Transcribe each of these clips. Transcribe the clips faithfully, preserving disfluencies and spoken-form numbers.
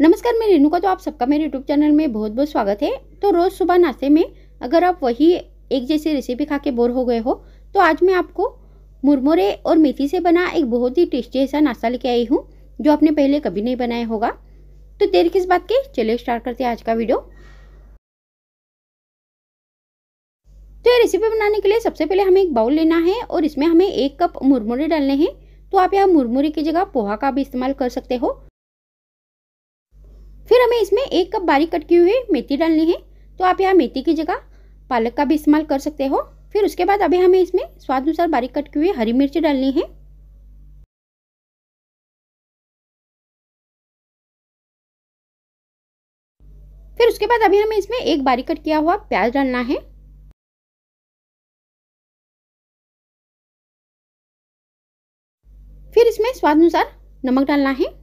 नमस्कार, मैं रेणुका। तो आप सबका मेरे यूट्यूब चैनल में बहुत बहुत स्वागत है। तो रोज़ सुबह नाश्ते में अगर आप वही एक जैसी रेसिपी खा के बोर हो गए हो तो आज मैं आपको मुरमुरे और मेथी से बना एक बहुत ही टेस्टी ऐसा नाश्ता लेके आई हूँ जो आपने पहले कभी नहीं बनाया होगा। तो देर किस बात की, चलिए स्टार्ट करते हैं आज का वीडियो। तो ये रेसिपी बनाने के लिए सबसे पहले हमें एक बाउल लेना है और इसमें हमें एक कप मुरमुरे डालने हैं। तो आप यहाँ मुरमुरे की जगह पोहा का भी इस्तेमाल कर सकते हो। फिर हमें इसमें एक कप बारीक कट की हुई मेथी डालनी है। तो आप यहाँ मेथी की जगह पालक का भी इस्तेमाल कर सकते हो। फिर उसके बाद अभी हमें इसमें स्वाद अनुसार बारीक कट की हुई हरी मिर्च डालनी है। फिर उसके बाद अभी हमें इसमें एक बारीक कट किया हुआ प्याज डालना है। फिर इसमें स्वाद अनुसार नमक डालना है।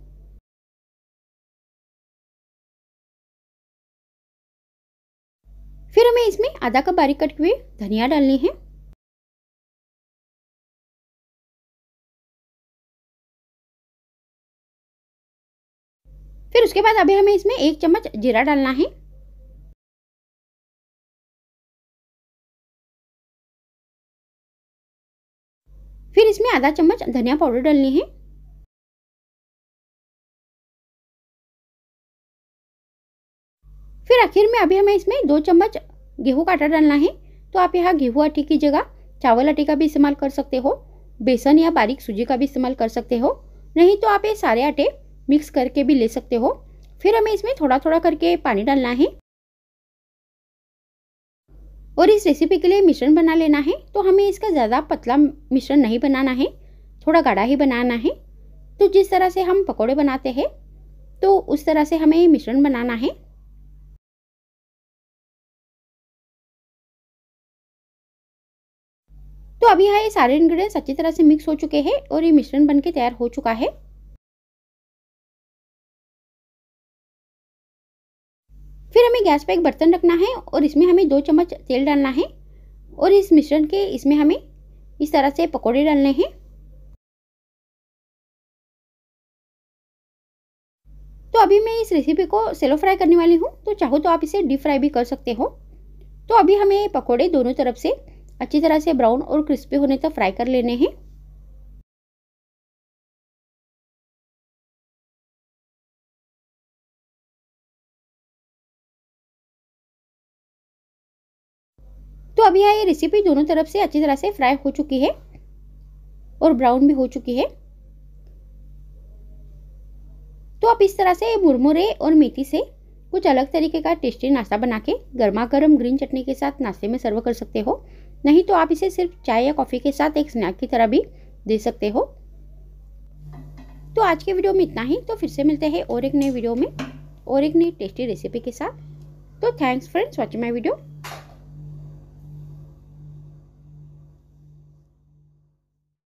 फिर हमें इसमें आधा कप बारीक कट हुई धनिया डालनी है। फिर उसके बाद अभी हमें इसमें एक चम्मच जीरा डालना है। फिर इसमें आधा चम्मच धनिया पाउडर डालनी है। फिर आखिर में अभी हमें इसमें दो चम्मच गेहूं का आटा डालना है। तो आप यहाँ गेहूं आटे की जगह चावल आटे का भी इस्तेमाल कर सकते हो, बेसन या बारीक सूजी का भी इस्तेमाल कर सकते हो, नहीं तो आप ये सारे आटे मिक्स करके भी ले सकते हो। फिर हमें इसमें थोड़ा थोड़ा करके पानी डालना है और इस रेसिपी के लिए मिश्रण बना लेना है। तो हमें इसका ज़्यादा पतला मिश्रण नहीं बनाना है, थोड़ा गाढ़ा ही बनाना है। तो जिस तरह से हम पकौड़े बनाते हैं तो उस तरह से हमें ये मिश्रण बनाना है। तो अभी यहाँ ये सारे इंग्रेडिएंट्स अच्छी तरह से मिक्स हो चुके हैं और ये मिश्रण बनके तैयार हो चुका है। फिर हमें गैस पर एक बर्तन रखना है और इसमें हमें दो चम्मच तेल डालना है और इस मिश्रण के इसमें हमें इस तरह से पकौड़े डालने हैं। तो अभी मैं इस रेसिपी को सेलो फ्राई करने वाली हूँ। तो चाहो तो आप इसे डीप फ्राई भी कर सकते हो। तो अभी हमें पकौड़े दोनों तरफ से अच्छी तरह से ब्राउन और क्रिस्पी होने तक फ्राई कर लेने हैं। तो अभी यह रेसिपी दोनों तरफ से अच्छी तरह से फ्राई हो चुकी है और ब्राउन भी हो चुकी है। तो आप इस तरह से मुरमुरे और मेथी से कुछ अलग तरीके का टेस्टी नाश्ता बना के गर्मा गर्म ग्रीन चटनी के साथ नाश्ते में सर्व कर सकते हो, नहीं तो आप इसे सिर्फ चाय या कॉफ़ी के साथ एक स्नैक की तरह भी दे सकते हो। तो आज के वीडियो में इतना ही। तो फिर से मिलते हैं और एक नए वीडियो में और एक नई टेस्टी रेसिपी के साथ। तो thanks friends watching my video.